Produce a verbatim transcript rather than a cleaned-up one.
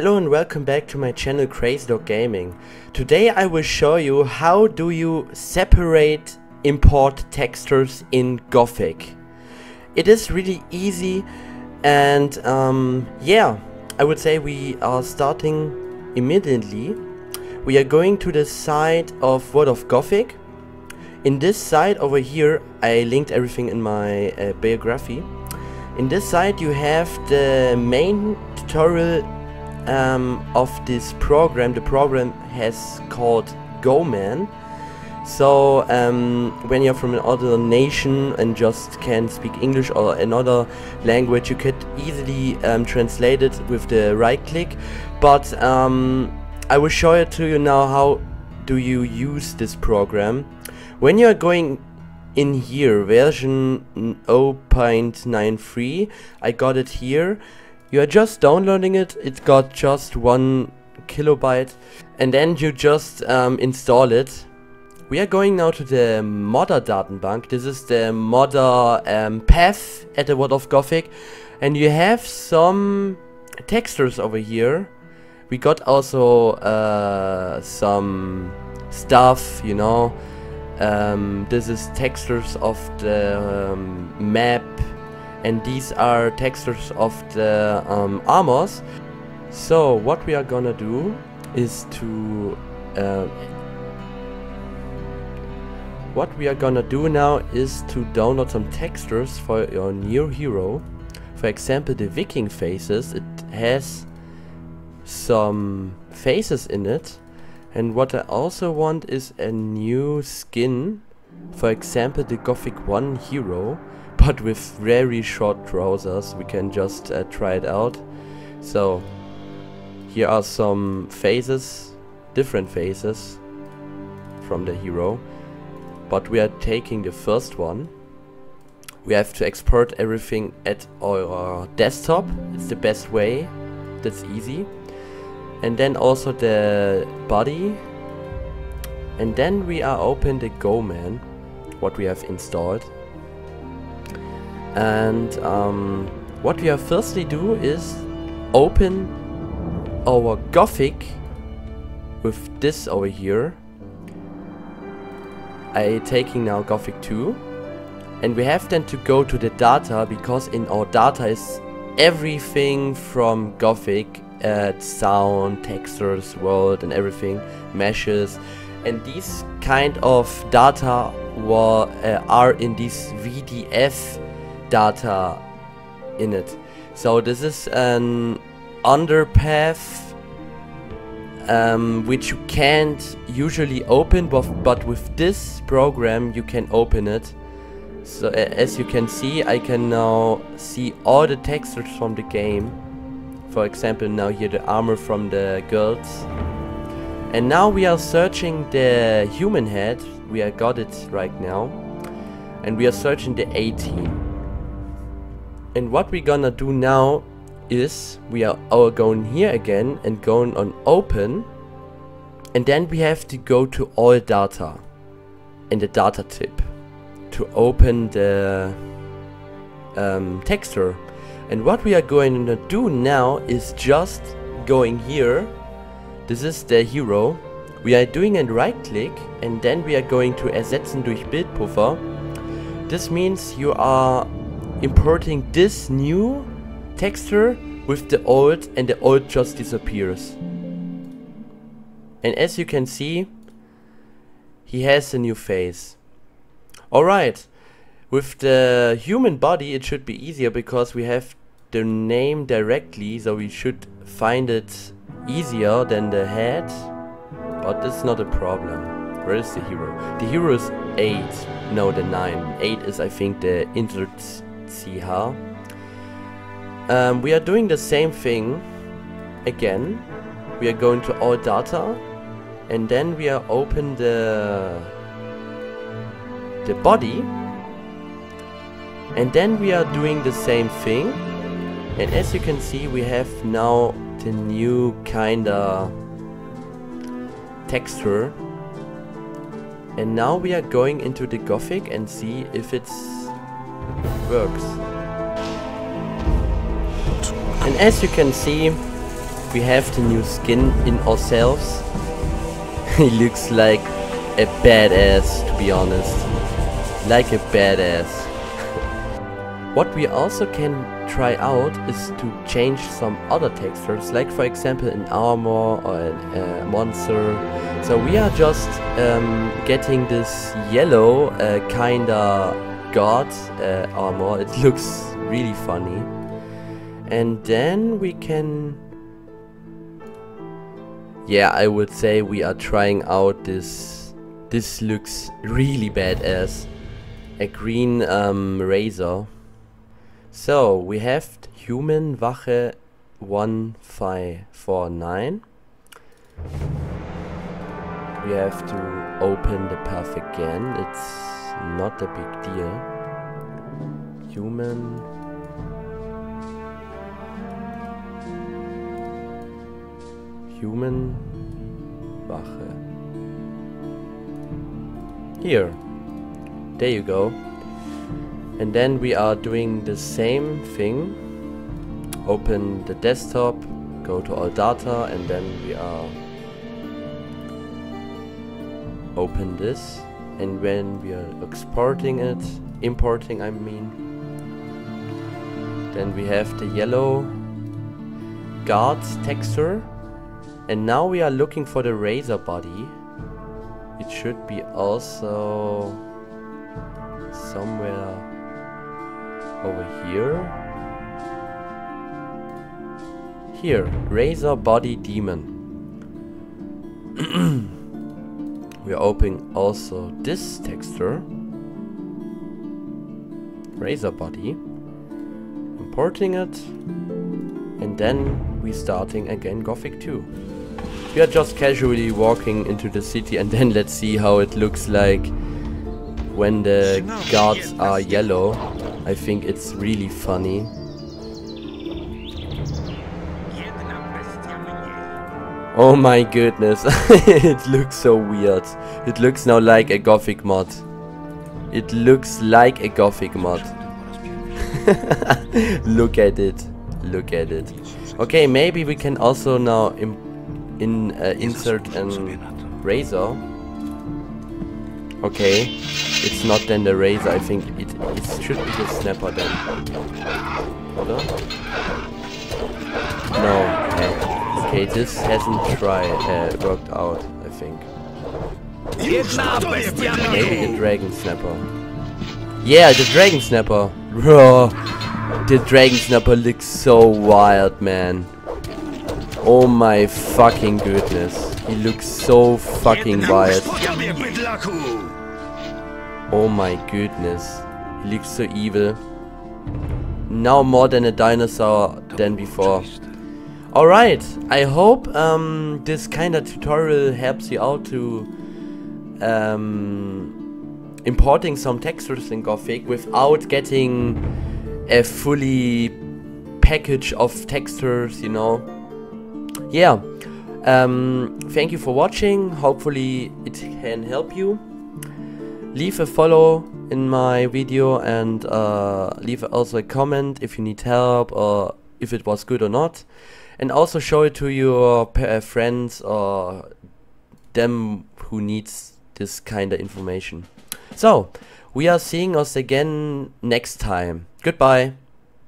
Hello and welcome back to my channel CrazyDoGaming. Today I will show you how do you separate import textures in Gothic. It is really easy and um, yeah, I would say we are starting immediately. We are going to the site of World of Gothic. In this site over here, I linked everything in my uh, biography. In this site you have the main tutorial Um, of this program. The program has called GoMan. So um, when you're from another nation and just can speak English or another language, you could easily um, translate it with the right click. But um, I will show it to you now. How do you use this program? When you're going in here, version zero point nine three, I got it here. You are just downloading it, it got just one kilobyte, and then you just um, install it. We are going now to the Modder Datenbank. This is the Modder um, path at the World of Gothic, and you have some textures over here. We got also uh, some stuff, you know. Um, this is textures of the um, map. And these are textures of the um, armors. So what we are gonna do is to uh, what we are gonna do now is to download some textures for your new hero. For example, the Viking faces. It has some faces in it. And what I also want is a new skin. For example, the Gothic one hero. But with very short trousers. We can just uh, try it out. So here are some faces, different faces from the hero, but we are taking the first one. We have to export everything at our desktop. It's the best way, that's easy. And then also the body, and then we are open the GoMan, what we have installed. And um, what we are firstly do is open our Gothic with this over here. I taking now Gothic two, and we have then to go to the data, because in our data is everything from Gothic, uh, sound, textures, world and everything, meshes, and these kind of data were, uh, are in this V D F data in it. So this is an underpath um, which you can't usually open, but, but with this program you can open it. So uh, as you can see, I can now see all the textures from the game. For example, now here the armor from the girls. And now we are searching the human head. We have got it right now, and we are searching the eighteen. And what we're gonna do now is we are, are going here again and going on open, and then we have to go to all data and the data tip to open the um, texture. And what we are going to do now is just going here. This is the hero. We are doing a right click, and then we are going to ersetzen durch Bildpuffer. This means you are importing this new texture with the old, and the old just disappears. And as you can see, he has a new face. Alright, with the human body it should be easier, because we have the name directly, so we should find it easier than the head. But that's not a problem. Where is the hero? The hero is eight, no, the nine. eight is, I think, the insert. See how um, we are doing the same thing again. We are going to all data, and then we are open the the body, and then we are doing the same thing. And as you can see, we have now the new kinda texture. And now we are going into the Gothic and see if it's works. And as you can see, we have the new skin in ourselves. He looks like a badass, to be honest. Like a badass. What we also can try out is to change some other textures, like for example an armor or a, a monster. So we are just um, getting this yellow uh, kinda god uh, armor. It looks really funny. And then we can... yeah, I would say we are trying out this... this looks really badass. A green um, razor. So, we have human Wache one five four nine. We have to open the path again, it's not a big deal. Human. Human Wache. Here. There you go. And then we are doing the same thing. Open the desktop, go to all data, and then we are open this. And when we are exporting it, importing I mean, then we have the yellow guard texture. And now we are looking for the razor body. It should be also somewhere over here. Here, razor body demon. We are opening also this texture, razor body, importing it, and then we starting again Gothic two. We are just casually walking into the city, and then let's see how it looks like when the guards are yellow. I think it's really funny. Oh my goodness, it looks so weird. It looks now like a Gothic mod. It looks like a Gothic mod. Look at it, look at it. Okay, maybe we can also now im in, uh, insert a razor. Okay, it's not then the razor, I think it, it should be the snapper then. Hold on. No, okay, this hasn't tried, uh, worked out, I think. Maybe the dragon snapper. Yeah, the dragon snapper! Bro, the dragon snapper looks so wild, man. Oh my fucking goodness. He looks so fucking wild. Oh my goodness. He looks so evil. Now more than a dinosaur than before. Alright, I hope um, this kind of tutorial helps you out to um, importing some textures in Gothic without getting a fully package of textures, you know. Yeah. Um, thank you for watching, hopefully it can help you. Leave a follow in my video and uh, leave also a comment if you need help or if it was good or not. And also show it to your uh, friends or them who needs this kind of information. So, we are seeing us again next time. Goodbye.